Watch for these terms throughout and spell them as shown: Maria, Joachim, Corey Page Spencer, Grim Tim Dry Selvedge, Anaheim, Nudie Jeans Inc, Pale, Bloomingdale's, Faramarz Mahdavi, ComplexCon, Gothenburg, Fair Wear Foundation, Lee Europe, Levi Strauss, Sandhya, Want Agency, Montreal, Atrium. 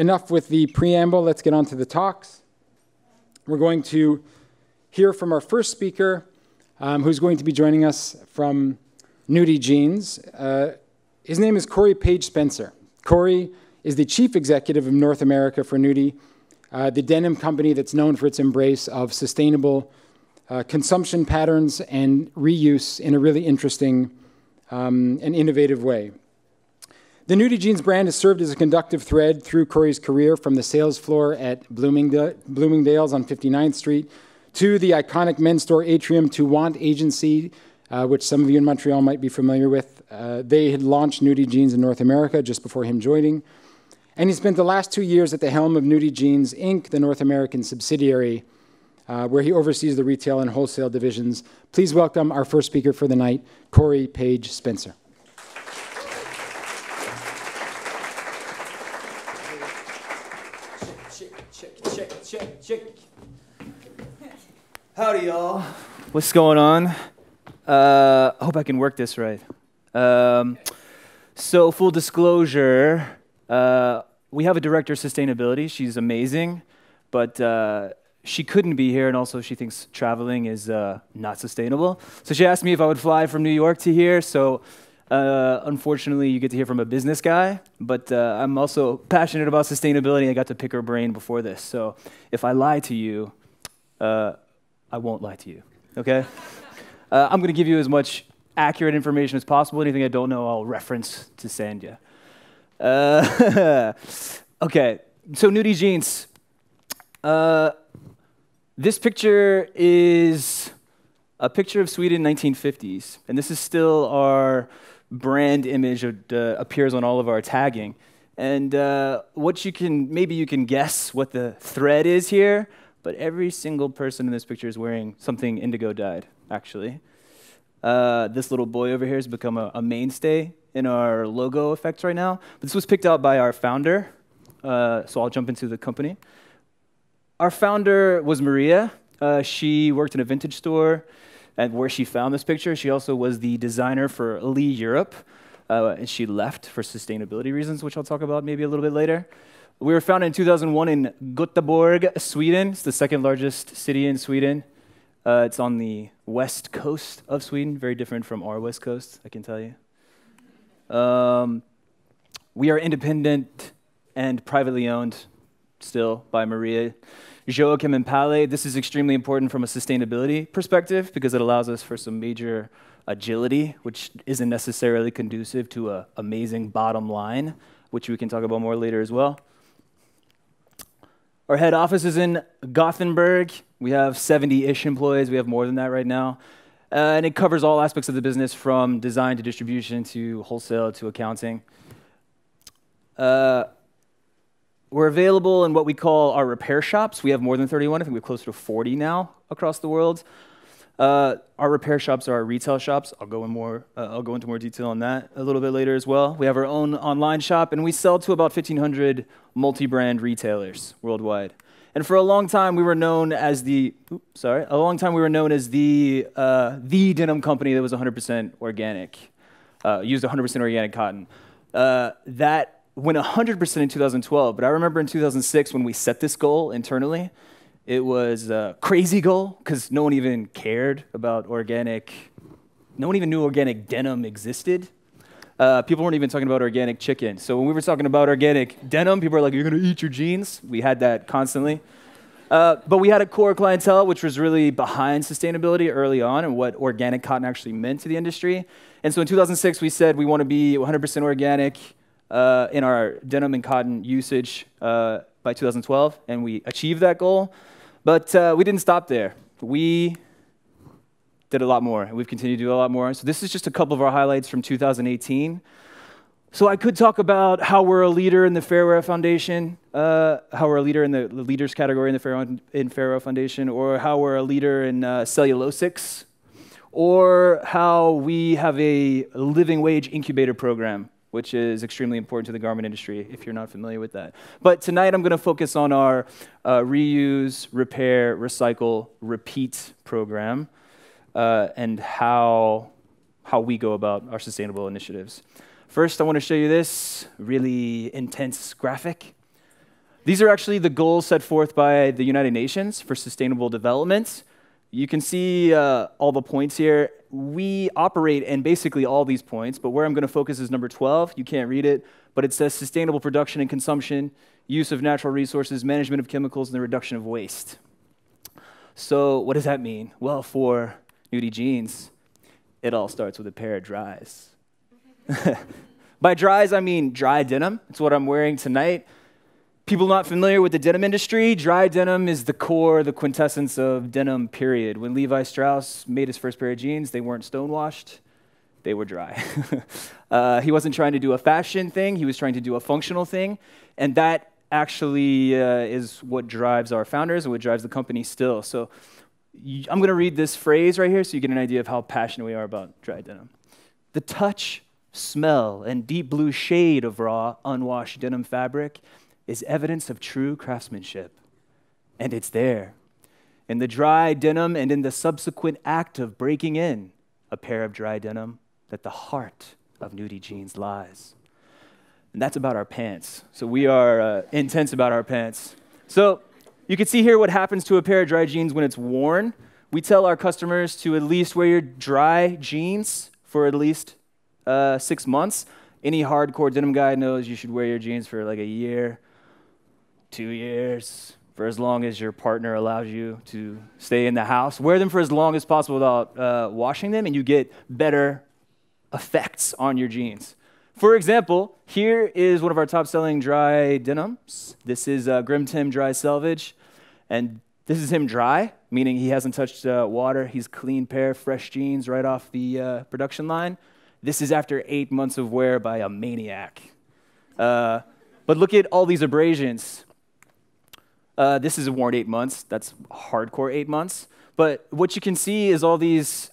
enough with the preamble. Let's get on to the talks. We're going to hear from our first speaker, who's going to be joining us from Nudie Jeans. His name is Corey Page Spencer. Corey is the chief executive of North America for Nudie, the denim company that's known for its embrace of sustainable consumption patterns and reuse in a really interesting and innovative way. The Nudie Jeans brand has served as a conductive thread through Corey's career, from the sales floor at Bloomingdale's on 59th Street to the iconic men's store Atrium to Want Agency, which some of you in Montreal might be familiar with. They had launched Nudie Jeans in North America just before him joining. And he spent the last 2 years at the helm of Nudie Jeans Inc, the North American subsidiary, where he oversees the retail and wholesale divisions. Please welcome our first speaker for the night, Corey Page Spencer. Check. Howdy, y'all. What's going on? I hope I can work this right. So full disclosure, we have a director of sustainability. She's amazing, but she couldn't be here, and also she thinks traveling is not sustainable. So she asked me if I would fly from New York to here. So unfortunately, you get to hear from a business guy, but I'm also passionate about sustainability. I got to pick her brain before this. So if I lie to you, I won't lie to you, okay? I'm going to give you as much accurate information as possible. Anything I don't know, I'll reference to Sandhya. Okay, so Nudie Jeans. This picture is a picture of Sweden 1950s, and this is still our brand image that appears on all of our tagging. And what you can, maybe you can guess what the thread is here, but every single person in this picture is wearing something indigo dyed. Actually. This little boy over here has become a mainstay in our logo effects right now. But this was picked out by our founder, so I'll jump into the company. Our founder was Maria. She worked in a vintage store, and where she found this picture, she also was the designer for Lee Europe, and she left for sustainability reasons, which I'll talk about maybe a little bit later. We were founded in 2001 in Gothenburg, Sweden. It's the second largest city in Sweden. It's on the west coast of Sweden, very different from our west coast, I can tell you. We are independent and privately owned still by Maria, Joachim, and Pale. This is extremely important from a sustainability perspective because it allows us for some major agility, which isn't necessarily conducive to an amazing bottom line, which we can talk about more later as well. Our head office is in Gothenburg. We have 70-ish employees. We have more than that right now. And it covers all aspects of the business, from design to distribution to wholesale to accounting. We're available in what we call our repair shops. We have more than 31. I think we're closer to 40 now across the world. Our repair shops are our retail shops. I'll go into more detail on that a little bit later as well. We have our own online shop, and we sell to about 1,500 multi-brand retailers worldwide. And for a long time, we were known as the denim company that was 100% organic, used 100% organic cotton. That went 100% in 2012. But I remember in 2006 when we set this goal internally, it was a crazy goal because no one even cared about organic. No one even knew organic denim existed. People weren't even talking about organic chicken. So when we were talking about organic denim, people were like, you're going to eat your jeans? We had that constantly. But we had a core clientele, which was really behind sustainability early on and what organic cotton actually meant to the industry. And so in 2006, we said we want to be 100% organic in our denim and cotton usage by 2012, and we achieved that goal. But we didn't stop there. We did a lot more, and we've continued to do a lot more. So this is just a couple of our highlights from 2018. So I could talk about how we're a leader in the Fair Wear Foundation, how we're a leader in the leaders category in the Fair Wear Foundation, or how we're a leader in cellulosics, or how we have a living wage incubator program, which is extremely important to the garment industry, if you're not familiar with that. But tonight I'm going to focus on our reuse, repair, recycle, repeat program, and how we go about our sustainable initiatives. First, I want to show you this really intense graphic. These are actually the goals set forth by the United Nations for Sustainable Development. You can see all the points here. We operate in basically all these points, but where I'm going to focus is number 12. You can't read it, but it says sustainable production and consumption, use of natural resources, management of chemicals, and the reduction of waste. So what does that mean? Well, for Nudie Jeans, it all starts with a pair of dries. By dries, I mean dry denim. It's what I'm wearing tonight. People not familiar with the denim industry, dry denim is the core, the quintessence of denim, period. When Levi Strauss made his first pair of jeans, they weren't stonewashed, they were dry. He wasn't trying to do a fashion thing, he was trying to do a functional thing, and that actually is what drives our founders and what drives the company still. So I'm going to read this phrase right here so you get an idea of how passionate we are about dry denim. The touch, smell, and deep blue shade of raw, unwashed denim fabric is evidence of true craftsmanship, and it's there. In the dry denim and in the subsequent act of breaking in a pair of dry denim that the heart of Nudie Jeans lies. And that's about our pants, so we are intense about our pants. So you can see here what happens to a pair of dry jeans when it's worn. We tell our customers to at least wear your dry jeans for at least 6 months. Any hardcore denim guy knows you should wear your jeans for like a year, 2 years, for as long as your partner allows you to stay in the house. Wear them for as long as possible without washing them, and you get better effects on your jeans. For example, here is one of our top-selling dry denims. This is Grim Tim Dry Selvedge, and this is him dry, meaning he hasn't touched water. He's clean pair, fresh jeans right off the production line. This is after 8 months of wear by a maniac. But look at all these abrasions. This is worn 8 months. That's hardcore 8 months. But what you can see is all these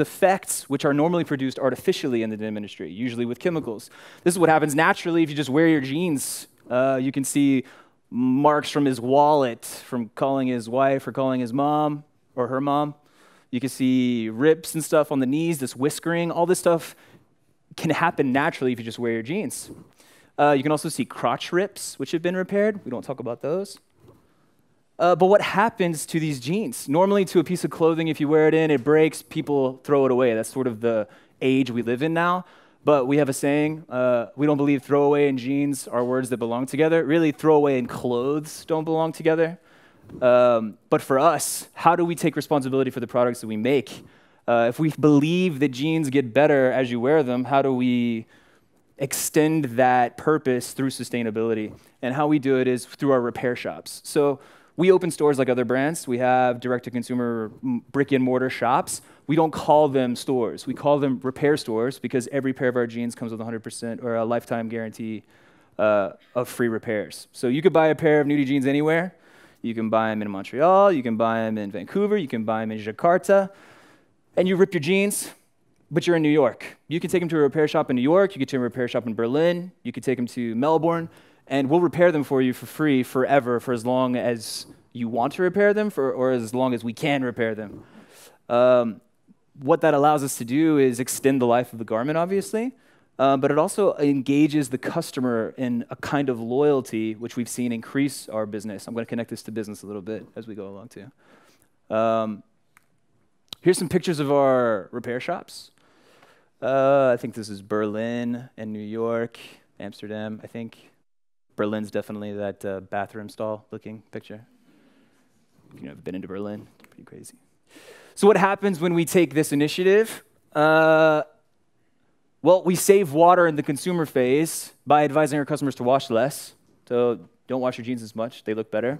effects, which are normally produced artificially in the denim industry, usually with chemicals. This is what happens naturally if you just wear your jeans. You can see marks from his wallet, from calling his wife or calling his mom or her mom. You can see rips and stuff on the knees, this whiskering. All this stuff can happen naturally if you just wear your jeans. You can also see crotch rips, which have been repaired. We don't talk about those. But what happens to these jeans? Normally to a piece of clothing, if you wear it in, it breaks, people throw it away. That's sort of the age we live in now. But we have a saying, we don't believe throwaway and jeans are words that belong together. Really, throwaway and clothes don't belong together. But for us, how do we take responsibility for the products that we make? If we believe that jeans get better as you wear them, how do we extend that purpose through sustainability? And how we do it is through our repair shops. So we open stores like other brands. We have direct-to-consumer brick-and-mortar shops. We don't call them stores. We call them repair stores because every pair of our jeans comes with 100% or a lifetime guarantee of free repairs. So you could buy a pair of Nudie Jeans anywhere. You can buy them in Montreal. You can buy them in Vancouver. You can buy them in Jakarta. And you rip your jeans, but you're in New York. You can take them to a repair shop in New York. You can take them to a repair shop in Berlin. You can take them to Melbourne. And we'll repair them for you for free forever for as long as you want to repair them or as long as we can repair them. What that allows us to do is extend the life of the garment, obviously, but it also engages the customer in a kind of loyalty, which we've seen increase our business. I'm going to connect this to business a little bit as we go along, too. Here's some pictures of our repair shops. I think this is Berlin and New York, Amsterdam, I think. Berlin's definitely that bathroom stall looking picture. If you've never been into Berlin, it's pretty crazy. So what happens when we take this initiative? Well, we save water in the consumer phase by advising our customers to wash less. So don't wash your jeans as much, they look better.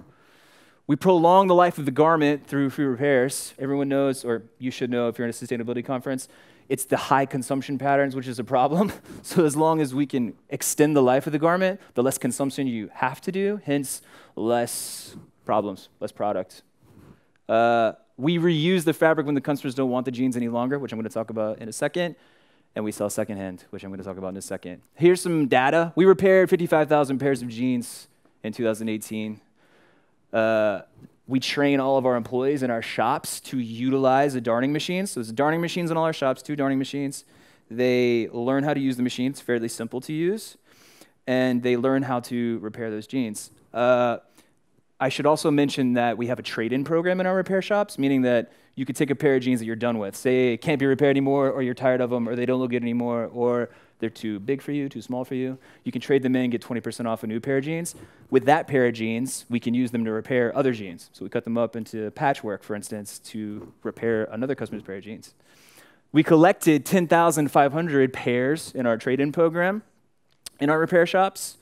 We prolong the life of the garment through free repairs. Everyone knows, or you should know if you're in a sustainability conference, it's the high consumption patterns, which is a problem. So as long as we can extend the life of the garment, the less consumption you have to do, hence less problems, less product. We reuse the fabric when the customers don't want the jeans any longer, which I'm going to talk about in a second. And we sell secondhand, which I'm going to talk about in a second. Here's some data. We repaired 55,000 pairs of jeans in 2018. We train all of our employees in our shops to utilize a darning machine. So there's darning machines in all our shops, 2 darning machines. They learn how to use the machine. It's fairly simple to use. And they learn how to repair those jeans. I should also mention that we have a trade-in program in our repair shops, meaning that you could take a pair of jeans that you're done with. Say it can't be repaired anymore, or you're tired of them, or they don't look good anymore, or they're too big for you, too small for you. You can trade them in, get 20% off a new pair of jeans. With that pair of jeans, we can use them to repair other jeans. So we cut them up into patchwork, for instance, to repair another customer's pair of jeans. We collected 10,500 pairs in our trade-in program in our repair shops.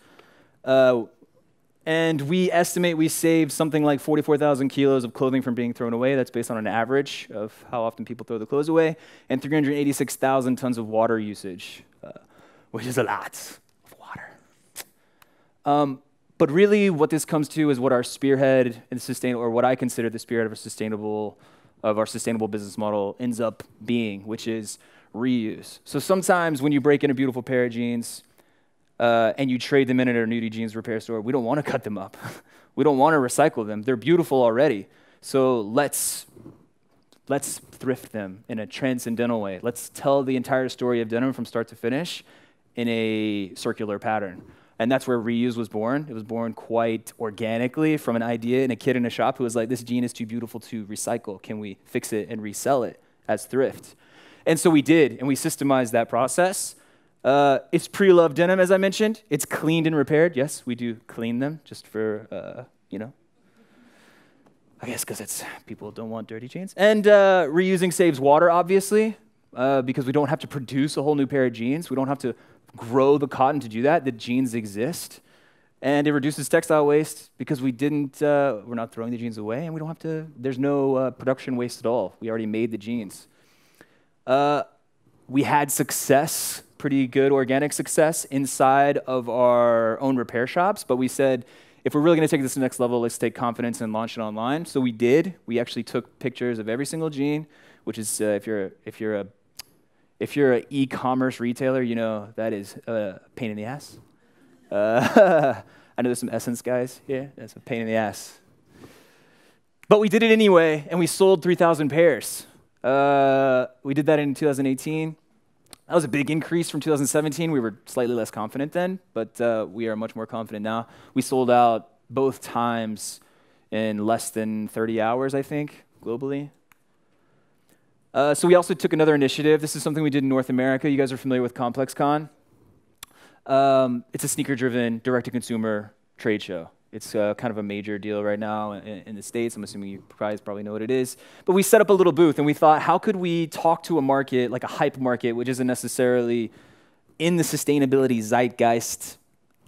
And we estimate we saved something like 44,000 kilos of clothing from being thrown away. That's based on an average of how often people throw their clothes away. And 386,000 tons of water usage, which is a lot of water. But really what this comes to is what our spearhead and sustainable, or what I consider the spearhead of our sustainable business model ends up being, which is reuse. So sometimes when you break in a beautiful pair of jeans, and you trade them in at our Nudie Jeans repair store, we don't want to cut them up. We don't want to recycle them. They're beautiful already. So let's thrift them in a transcendental way. Let's tell the entire story of denim from start to finish in a circular pattern. And that's where reuse was born. It was born quite organically from an idea and a kid in a shop who was like, this jean is too beautiful to recycle. Can we fix it and resell it as thrift? And so we did, and we systemized that process. It's pre-loved denim, as I mentioned. It's cleaned and repaired. Yes, we do clean them just for, you know, I guess because it's people don't want dirty jeans. And reusing saves water, obviously, because we don't have to produce a whole new pair of jeans. We don't have to grow the cotton to do that. The jeans exist. And it reduces textile waste because we didn't, we're not throwing the jeans away, and we don't have to, there's no production waste at all. We already made the jeans. We had success, pretty good organic success inside of our own repair shops, but we said, if we're really gonna take this to the next level, let's take confidence and launch it online. So we did. We actually took pictures of every single jean, which is, if you're an e-commerce retailer, you know that is a pain in the ass. I know there's some Essence guys here. That's a pain in the ass. But we did it anyway, and we sold 3,000 pairs. We did that in 2018. That was a big increase from 2017. We were slightly less confident then, but we are much more confident now. We sold out both times in less than 30 hours, I think, globally. So we also took another initiative. This is something we did in North America. You guys are familiar with ComplexCon. It's a sneaker-driven, direct-to-consumer trade show. It's kind of a major deal right now in the States. I'm assuming you guys probably know what it is. But we set up a little booth, and we thought, how could we talk to a market, like a hype market, which isn't necessarily in the sustainability zeitgeist,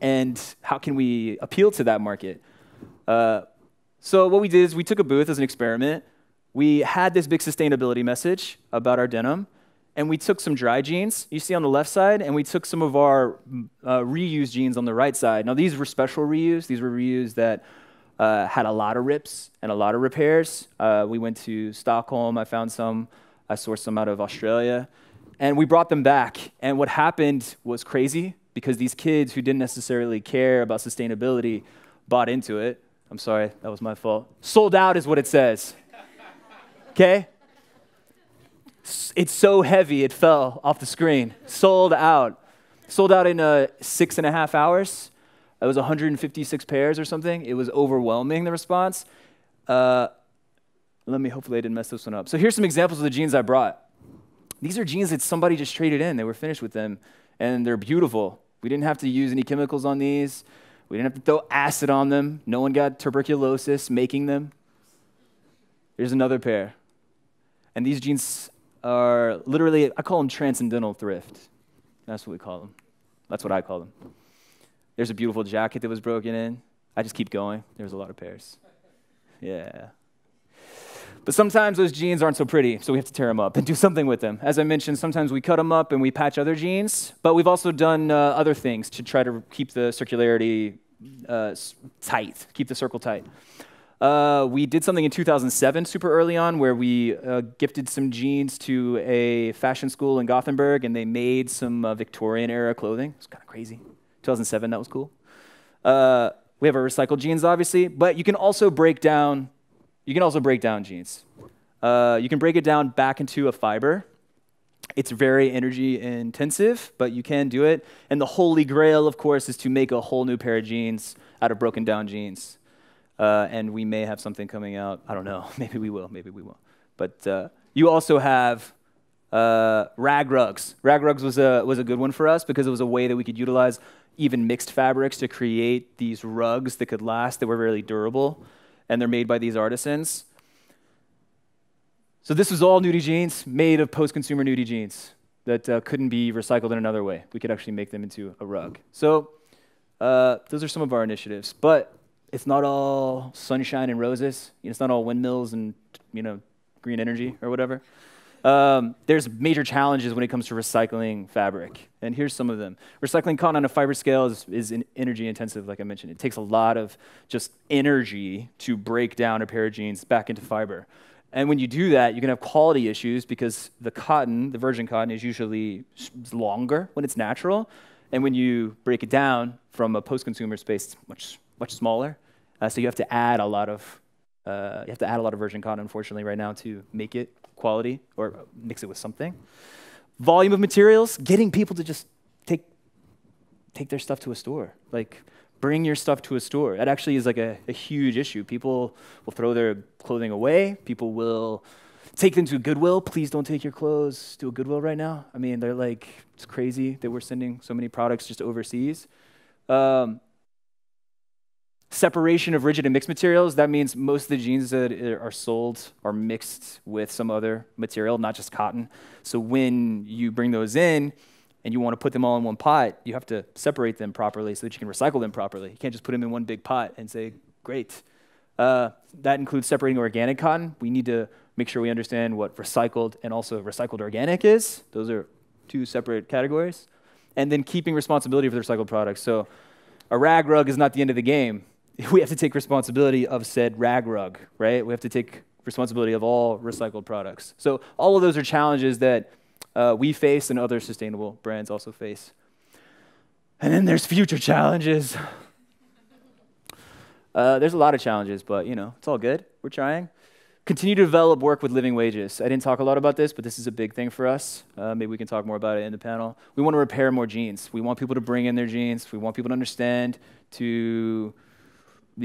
and how can we appeal to that market? So what we did is we took a booth as an experiment. We had this big sustainability message about our denim, and we took some dry jeans, you see on the left side, and we took some of our reused jeans on the right side. Now, these were special reuse. These were reuse that had a lot of rips and a lot of repairs. We went to Stockholm. I found some. I sourced some out of Australia. And we brought them back. And what happened was crazy, because these kids who didn't necessarily care about sustainability bought into it. I'm sorry. That was my fault. Sold out is what it says. Okay? It's so heavy, it fell off the screen. Sold out. Sold out in 6.5 hours. It was 156 pairs or something. It was overwhelming, the response. Let me, hopefully I didn't mess this one up. So here's some examples of the jeans I brought. These are jeans that somebody just traded in. They were finished with them, and they're beautiful. We didn't have to use any chemicals on these. We didn't have to throw acid on them. No one got tuberculosis making them. Here's another pair. And these jeans are literally, I call them transcendental thrift. That's what we call them. That's what I call them. There's a beautiful jacket that was broken in. I just keep going. There's a lot of pairs. Yeah. But sometimes those jeans aren't so pretty, so we have to tear them up and do something with them. As I mentioned, sometimes we cut them up and we patch other jeans, but we've also done other things to try to keep the circularity tight, keep the circle tight. We did something in 2007, super early on, where we gifted some jeans to a fashion school in Gothenburg, and they made some Victorian-era clothing. It's kind of crazy. 2007, that was cool. We have our recycled jeans, obviously, but you can also break down jeans. You can break it down back into a fiber, It's very energy intensive, but you can do it. And the holy grail, of course, is to make a whole new pair of jeans out of broken down jeans. And we may have something coming out. I don't know. Maybe we will. Maybe we won't. But you also have rag rugs. Rag rugs was a good one for us because it was a way that we could utilize even mixed fabrics to create these rugs that could last, that were really durable. And they're made by these artisans. So this was all Nudie Jeans, made of post-consumer Nudie Jeans that couldn't be recycled in another way. We could actually make them into a rug. So those are some of our initiatives. But it's not all sunshine and roses. You know, it's not all windmills and, you know, green energy or whatever. There's major challenges when it comes to recycling fabric. And here's some of them. Recycling cotton on a fiber scale is energy intensive, like I mentioned. It takes a lot of just energy to break down a pair of jeans back into fiber. And when you do that, you can have quality issues because the cotton, the virgin cotton, is usually longer when it's natural. And when you break it down from a post-consumer space, it's much, much smaller. So you have to add a lot of virgin cotton, unfortunately, right now to make it quality or mix it with something. Volume of materials, getting people to just take their stuff to a store. Like, bring your stuff to a store. That actually is like a huge issue. People will throw their clothing away. People will take them to Goodwill. Please don't take your clothes to a Goodwill right now. I mean, they're like, it's crazy that we're sending so many products just overseas. Separation of rigid and mixed materials. That means most of the jeans that are sold are mixed with some other material, not just cotton. So when you bring those in, and you want to put them all in one pot, you have to separate them properly so that you can recycle them properly. You can't just put them in one big pot and say, great. That includes separating organic cotton. We need to make sure we understand what recycled and also recycled organic is. Those are two separate categories. And then keeping responsibility for the recycled products. So a rag rug is not the end of the game. We have to take responsibility of said rag rug, right? We have to take responsibility of all recycled products. So all of those are challenges that we face and other sustainable brands also face. And then there's future challenges. There's a lot of challenges, but you know, it's all good. We're trying. Continue to develop work with living wages. I didn't talk a lot about this, but this is a big thing for us. Maybe we can talk more about it in the panel. We want to repair more jeans. We want people to bring in their jeans. We want people to understand that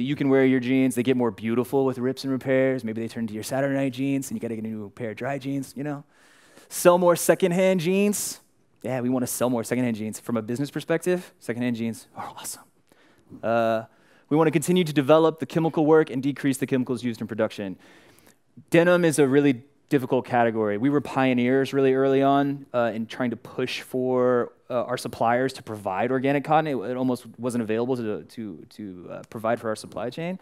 you can wear your jeans. They get more beautiful with rips and repairs. Maybe they turn to your Saturday night jeans and you got to get a new pair of dry jeans, you know? Sell more secondhand jeans. Yeah, we want to sell more secondhand jeans. From a business perspective, secondhand jeans are awesome. We want to continue to develop the chemical work and decrease the chemicals used in production. Denim is a really difficult category. We were pioneers really early on in trying to push for our suppliers to provide organic cotton. It almost wasn't available to provide for our supply chain.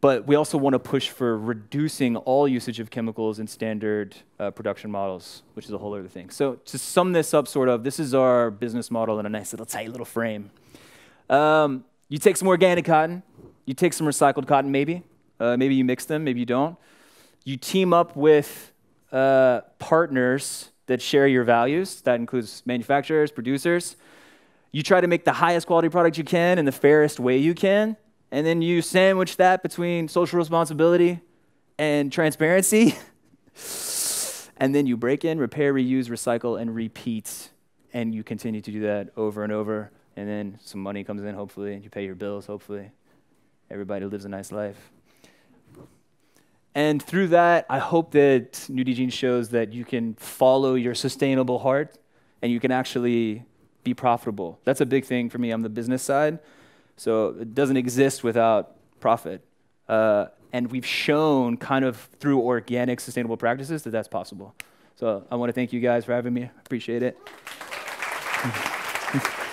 But we also want to push for reducing all usage of chemicals in standard production models, which is a whole other thing. So to sum this up, sort of, this is our business model in a nice little tight little frame. You take some organic cotton. You take some recycled cotton, maybe. Maybe you mix them. Maybe you don't. You team up with partners that share your values. That includes manufacturers, producers. You try to make the highest quality product you can in the fairest way you can. And then you sandwich that between social responsibility and transparency. And then you break in, repair, reuse, recycle, and repeat. And you continue to do that over and over. And then some money comes in, hopefully. And you pay your bills, hopefully. Everybody lives a nice life. And through that, I hope that Nudie Jeans shows that you can follow your sustainable heart. And you can actually be profitable. That's a big thing for me on the business side. So it doesn't exist without profit. And we've shown kind of through organic, sustainable practices that that's possible. So I want to thank you guys for having me. I appreciate it.